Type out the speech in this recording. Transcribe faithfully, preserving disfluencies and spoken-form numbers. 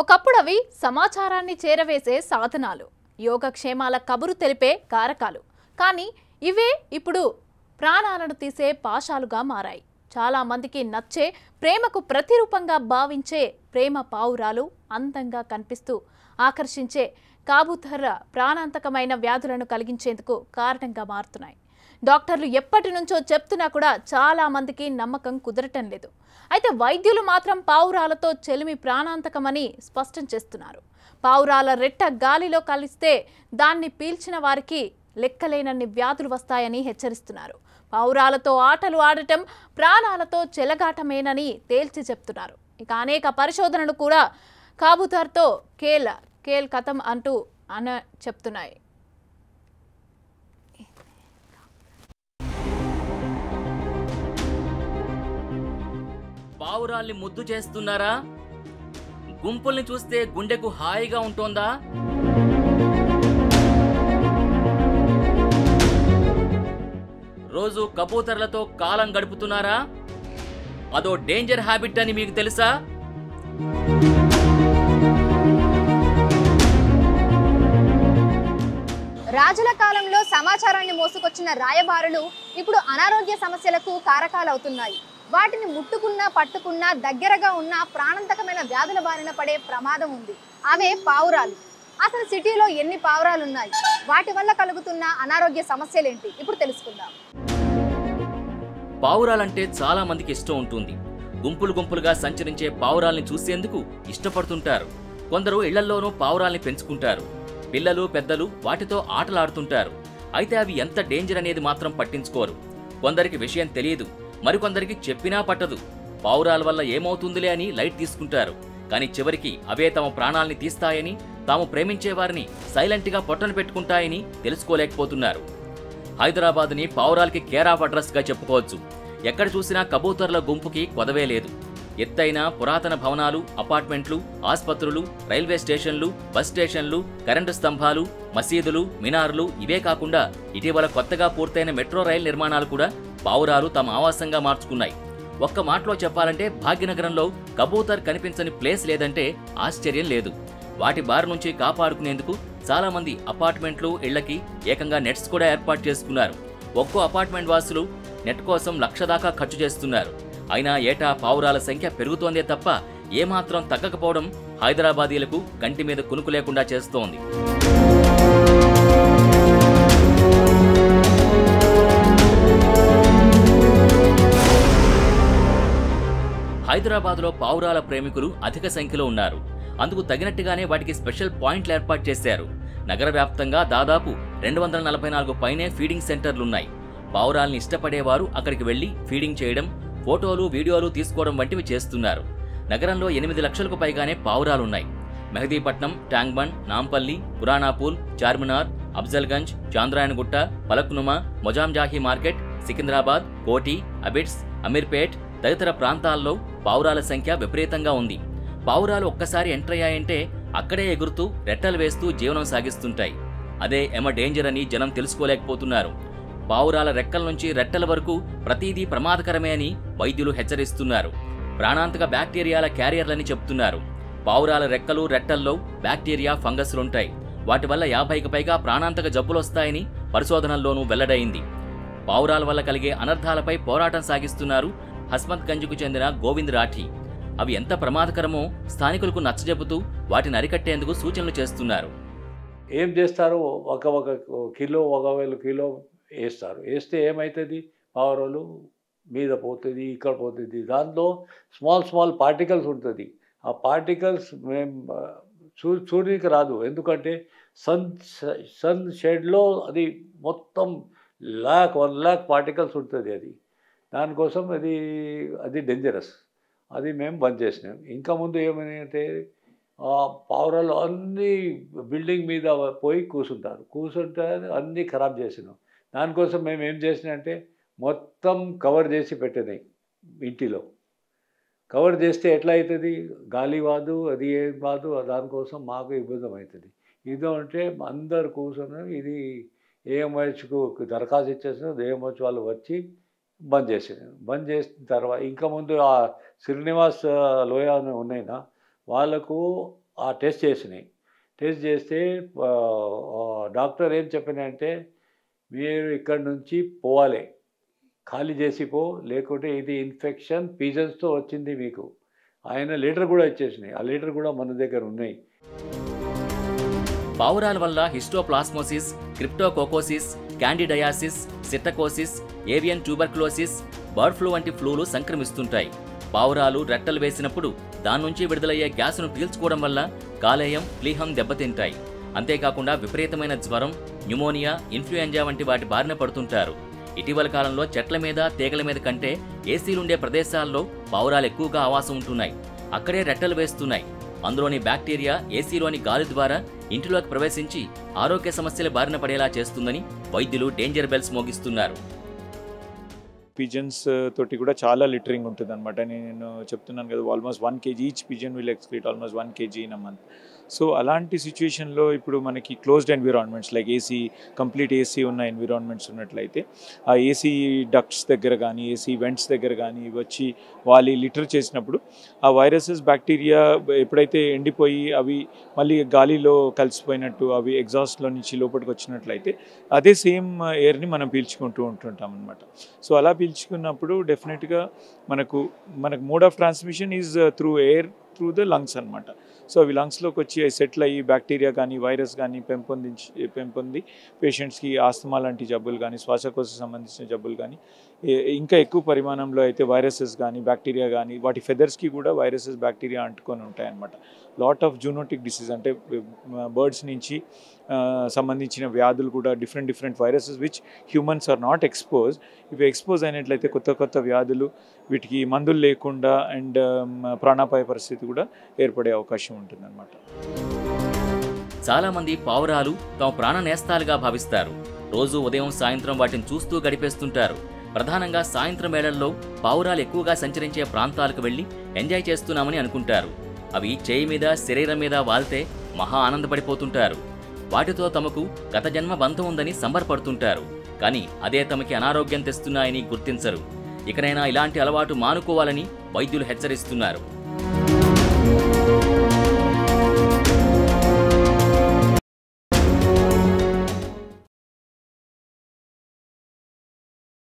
ఒకప్పుడు అవి సమాచారాన్ని చేరవేసే సాధనాలు, యోగక్షేమాల కబురు తెలిపే కారకాలు. కానీ ఇవే ఇప్పుడు ప్రాణాలను తీసే పాశాలుగా మారాయి. చాలా మందికి నచ్చే, ప్రేమకు ప్రతిరూపంగా భావించే ప్రేమ పావురాలు అందంగా కనిపిస్తూ ఆకర్షించే కాబూతర ప్రాణాంతకమైన వ్యాధులను కలిగించేందుకు కారణంగా మారుతున్నాయి. డాక్టర్లు ఎప్పటి నుంచో చెప్తున్నా కూడా చాలా మందికి నమ్మకం కుదరటం లేదు. అయితే వైద్యులు మాత్రం పావురాలతో చెలిమి ప్రాణాంతకమని స్పష్టం చేస్తున్నారు. పావురాల రెట్ట గాలిలో కలిస్తే దాన్ని పీల్చిన వారికి లెక్కలేనన్ని వ్యాధులు వస్తాయని హెచ్చరిస్తున్నారు. పావురాలతో ఆటలు ఆడటం ప్రాణాలతో చెలగాటమేనని తేల్చి చెప్తున్నారు. ఇక అనేక పరిశోధనలు కూడా కాబూతర్తో కేల్ కేల్ కథం అంటూ అన చెప్తున్నాయి. పావురాల్ని ముద్దు చేస్తున్నారా? గుంపుల్ని చూస్తే గుండెకు హాయిగా ఉంటుందా? రోజు కబూతర్లతో కాలం గడుపుతున్నారా? అదో డేంజర్ హ్యాబిట్ అని మీకు తెలుసా? రాజుల కాలంలో సమాచారాన్ని మోసుకొచ్చిన రాయబారులు ఇప్పుడు అనారోగ్య సమస్యలకు కారకాలవుతున్నాయి. వాటిని ముట్టుకున్నా, పట్టుకున్నా, దగ్గరగా ఉన్న ప్రాణాంతకమైన వ్యాధుల బారిన పడే ప్రమాదం ఉంది. అవే పావురాలు. అసలు సిటీలో ఎన్ని పావురాలు ఉన్నాయి? వాటి వల్ల కలుగుతున్న అనారోగ్య సమస్యలేంటి? ఇప్పుడు తెలుసుకుందాం. పావురాలంటే చాలా మందికి ఇష్టం ఉంటుంది. గుంపులు గుంపులుగా సంచరించే పావురాల్ని చూసేందుకు ఇష్టపడుతుంటారు. కొందరు ఇళ్లలోనూ పావురాల్ని పెంచుకుంటారు. పిల్లలు, పెద్దలు వాటితో ఆటలాడుతుంటారు. అయితే అవి ఎంత డేంజర్ అనేది మాత్రం పట్టించుకోరు. కొందరికి విషయం తెలియదు, మరికొందరికి చెప్పినా పట్టదు. పావురాల వల్ల ఏమవుతుందిలే అని లైట్ తీసుకుంటారు. కానీ చివరికి అవే తమ ప్రాణాల్ని తీస్తాయని, తాము ప్రేమించేవారిని సైలెంట్గా పొట్టను పెట్టుకుంటాయని తెలుసుకోలేకపోతున్నారు. హైదరాబాద్ని పావురాలకి కేర్ ఆఫ్ అడ్రస్గా చెప్పుకోవచ్చు. ఎక్కడ చూసినా కబూతర్ల గుంపుకి కొదవే లేదు. ఎత్తైన పురాతన భవనాలు, అపార్ట్మెంట్లు, ఆసుపత్రులు, రైల్వే స్టేషన్లు, బస్ స్టేషన్లు, కరెంటు స్తంభాలు, మసీదులు, మినార్లు ఇవే కాకుండా ఇటీవల కొత్తగా పూర్తయిన మెట్రో రైలు నిర్మాణాలు కూడా పావురాలు తమ ఆవాసంగా మార్చుకున్నాయి. ఒక్క మాటలో చెప్పాలంటే భాగ్యనగరంలో కబూతర్ కనిపించని ప్లేస్ లేదంటే ఆశ్చర్యం లేదు. వాటి బారి నుంచి కాపాడుకునేందుకు చాలామంది అపార్ట్మెంట్లు, ఇళ్లకి ఏకంగా నెట్స్ కూడా ఏర్పాటు చేసుకున్నారు. ఒక్కో అపార్ట్మెంట్ వాసులు నెట్ కోసం లక్ష దాకా ఖర్చు చేస్తున్నారు. అయినా ఏటా పావురాల సంఖ్య పెరుగుతోందే తప్ప ఏమాత్రం తగ్గకపోవడం హైదరాబాదీలకు కంటి మీద కునుకు లేకుండా చేస్తోంది. హైదరాబాద్లో పావురాల ప్రేమికులు అధిక సంఖ్యలో ఉన్నారు. అందుకు తగినట్టుగానే వాటికి స్పెషల్ పాయింట్లు ఏర్పాటు చేశారు. నగర వ్యాప్తంగా దాదాపు రెండు వందల నలభై నాలుగు పైనే ఫీడింగ్ సెంటర్లున్నాయి. పావురాల్ని ఇష్టపడేవారు అక్కడికి వెళ్ళి ఫీడింగ్ చేయడం, ఫోటోలు, వీడియోలు తీసుకోవడం వంటివి చేస్తున్నారు. నగరంలో ఎనిమిది లక్షలకు పైగానే పావురాలున్నాయి. మెహదీపట్నం, ట్యాంక్బండ్, నాంపల్లి, పురాణాపూల్, చార్మినార్, అఫ్జల్గంజ్, చాంద్రాయణగుట్ట, పలక్నుమా, మొజాంజాహీ మార్కెట్, సికింద్రాబాద్, కోటి, అబిడ్స్, అమీర్పేట్ తదితర ప్రాంతాల్లో పావురాల సంఖ్య విపరీతంగా ఉంది. పావురాలు ఒక్కసారి ఎంటర్ అయ్యాయంటే అక్కడే ఎగురుతూ రెట్టలు వేస్తూ జీవనం సాగిస్తుంటాయి. అదే ఎమ డేంజర్ అని జనం తెలుసుకోలేకపోతున్నారు. పావురాల రెక్కల నుంచి రెట్టల వరకు ప్రతిదీ ప్రమాదకరమే అని వైద్యులు హెచ్చరిస్తున్నారు. ప్రాణాంతక బ్యాక్టీరియాల క్యారియర్లని చెప్తున్నారు. పావురాల రెక్కలు, రెట్టల్లో బ్యాక్టీరియా, ఫంగస్లుంటాయి. వాటి వల్ల యాభైకి పైగా ప్రాణాంతక జబ్బులొస్తాయని పరిశోధనల్లోనూ వెల్లడైంది. పావురాల వల్ల కలిగే అనర్థాలపై పోరాటం సాగిస్తున్నారు హస్మత్ గంజ్కు చెందిన గోవింద్ రాఠీ. అవి ఎంత ప్రమాదకరమో స్థానికులకు నచ్చజెబుతూ వాటిని అరికట్టేందుకు సూచనలు చేస్తున్నారు. ఏం చేస్తారు? ఒక ఒక కిలో, ఒకవేళ కిలో వేస్తారు. వేస్తే ఏమవుతుంది? పావురాలు మీద పోతుంది, ఇక్కడ పోతుంది. దాంట్లో స్మాల్ స్మాల్ పార్టికల్స్ ఉంటుంది. ఆ పార్టికల్స్ మేము చూ చూడడానికి రాదు. ఎందుకంటే సన్ సన్ షెడ్లో అది మొత్తం ల్యాక్ వన్ ల్యాక్ పార్టికల్స్ ఉంటుంది. అది దానికోసం అది అది డేంజరస్. అది మేము బంద్ చేసినాం. ఇంకా ముందు ఏమైనాయంటే పావురాలు అన్ని బిల్డింగ్ మీద పోయి కూర్చుంటారు. కూర్చుంటే అన్నీ ఖరాబ్ చేసినాం. దానికోసం మేము ఏం చేసినామంటే మొత్తం కవర్ చేసి పెట్టినాయి. ఇంటిలో కవర్ చేస్తే ఎట్లా అవుతుంది? గాలి వాదు, అది ఏ వాదు, దానికోసం మాకు ఇబ్బంది అవుతుంది. ఇదో అంటే అందరు కూర్చుని ఇది ఏఎంహెచ్కు దరఖాస్తు ఇచ్చేసిన ఏఎంహెచ్ వాళ్ళు వచ్చి బంద్ చేసారు. బంద్ చేసిన తర్వాత ఇంకా ముందు ఆ శ్రీనివాస్ లోయ ఉన్నాయినా వాళ్ళకు ఆ టెస్ట్ చేసినాయి. టెస్ట్ చేస్తే డాక్టర్ ఏం చెప్పినంటే మీరు ఇక్కడ నుంచి పోవాలి, ఖాళీ చేసిపో, లేకుంటే ఇది ఇన్ఫెక్షన్ పీజన్స్తో వచ్చింది మీకు. ఆయన లీటర్ కూడా ఇచ్చేసినాయి, ఆ లీటర్ కూడా మన దగ్గర ఉన్నాయి. పావురాల వల్ల histoplasmosis, cryptococcosis, candidiasis, psittacosis, avian tuberculosis, bird flu వంటి ఫ్లూలు సంక్రమిస్తుంటాయి. పావురాలు రెట్టలు వేసినప్పుడు దాని నుంచి విడుదలయ్యే గ్యాస్ను పీల్చుకోవడం వల్ల కాలేయం, ప్లీహం దెబ్బతింటాయి. అంతేకాకుండా విపరీతమైన జ్వరం, న్యూమోనియా, ఇన్ఫ్లుయెంజా వంటి వాటి బారిన పడుతుంటారు. ఇటీవల కాలంలో చెట్ల మీద, తీగల మీద కంటే ఏసీలుండే ప్రదేశాల్లో పావురాలు ఎక్కువగా ఆవాసం ఉంటున్నాయి. అక్కడే రెట్టలు వేస్తున్నాయి. అందులోని బ్యాక్టీరియా ఏసీలోని గాలి ద్వారా ఇంటిలోకి ప్రవేశించి ఆరోగ్య సమస్యల బారిన పడేలా చేస్తుందని వైద్యులు డేంజర్ బెల్స్ మోగిస్తున్నారు. పిజన్స్ తోటి కూడా చాలా లిటరింగ్ ఉంటుంది అనమాట. నేను చెప్తున్నాను కదా, almost one kg each pigeon will excrete almost one kg in a month. So అలాంటి సిచ్యువేషన్లో ఇప్పుడు మనకి closed environments like AC, complete AC ఉన్న ఎన్విరాన్మెంట్స్ ఉన్నట్లయితే ఆ ఏసీ డక్ట్స్ దగ్గర కానీ, ఏసీ వెంట్స్ దగ్గర కానీ వచ్చి వాళ్ళు లిటర్ చేసినప్పుడు ఆ వైరసెస్, బ్యాక్టీరియా ఎప్పుడైతే ఎండిపోయి అవి మళ్ళీ గాలిలో కలిసిపోయినట్టు అవి ఎగ్జాస్ట్లో నుంచి లోపలికి వచ్చినట్లయితే అదే సేమ్ ఎయిర్ని మనం పీల్చుకుంటూ ఉంటుంటాం అనమాట. సో అలా పీల్చుకున్నప్పుడు డెఫినెట్గా మనకు మనకు mode of transmission is through air, through the lungs అనమాట. సో అవి లంగ్స్లోకి వచ్చి అవి సెటిల్ అయ్యి బ్యాక్టీరియా కానీ, వైరస్ కానీ పెంపొందించి పెంపొంది పేషెంట్స్కి ఆస్తమా లాంటి జబ్బులు కానీ, శ్వాసకోశ సంబంధించిన జబ్బులు కానీ, ఇంకా ఎక్కువ పరిమాణంలో అయితే వైరసెస్ కానీ, బ్యాక్టీరియా కానీ, వాటి ఫెదర్స్కి కూడా వైరసెస్, బ్యాక్టీరియా అంటుకొని ఉంటాయన్నమాట. లాట్ ఆఫ్ జూనోటిక్ డిసీజ్ అంటే బర్డ్స్ నుంచి సంబంధించిన వ్యాధులు కూడా, different different viruses which humans are not expose. ఇవి ఎక్స్పోజ్ అయినట్లయితే కొత్త కొత్త వ్యాధులు, వీటికి మందులు లేకుండా అండ్ ప్రాణాపాయ పరిస్థితి కూడా ఏర్పడే అవకాశం ఉంటుందన్నమాట. చాలామంది పావురాలు తమ ప్రాణ నేస్తాలుగా భావిస్తారు. రోజు ఉదయం, సాయంత్రం వాటిని చూస్తూ గడిపేస్తుంటారు. ప్రధానంగా సాయంత్రం వేళల్లో పావురాలు ఎక్కువగా సంచరించే ప్రాంతాలకు వెళ్ళి ఎంజాయ్ చేస్తున్నామని అనుకుంటారు. అవి చేయి మీద, శరీరం మీద వాల్తే మహా ఆనందపడిపోతుంటారు. వాటితో తమకు గత జన్మ బంధం ఉందని సంబరపడుతుంటారు. కానీ అదే తమకి అనారోగ్యం తెస్తున్నాయని గుర్తించరు. ఇకనైనా ఇలాంటి అలవాటు మానుకోవాలని వైద్యులు హెచ్చరిస్తున్నారు.